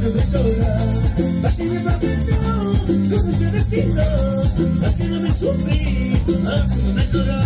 años de llorar. Así me patentó con este destino, así no me sufrí, así no me lloró.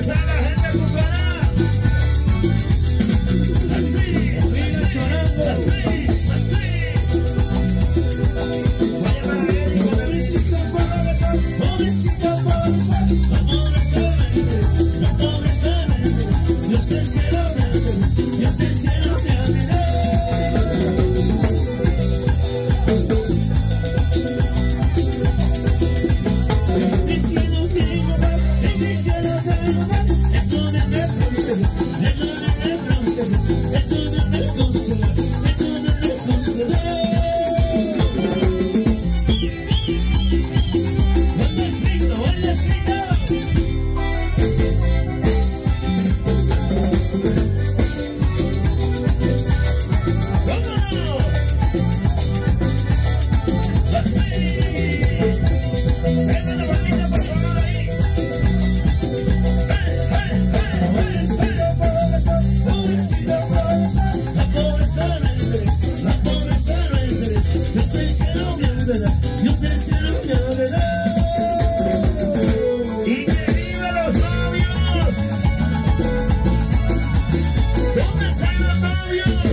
¡Dónde están los novios!